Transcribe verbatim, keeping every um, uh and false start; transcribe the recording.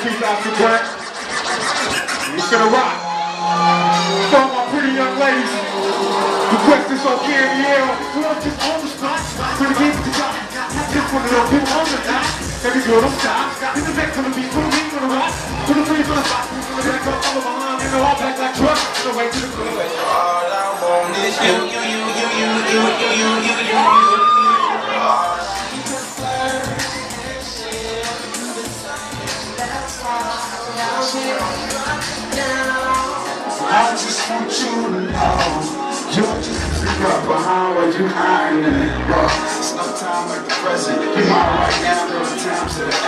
two out to black. It's gonna rock. For all my pretty young ladies, the quest is on Gary Hill. We don't just own the spot, we're gonna get the job. Just one of those people on the dot. Every girl don't stop. In the back, gonna be for the meat, gonna rock. For the free, for the spot, for the back, all of behind. And they're all black like trucks. All I want is you, you, you, you, you, you, you, you, you, you, you. I just want you to know, you're just a girl behind what you're hiding in. It's no time like the present. You're mine right now, no time to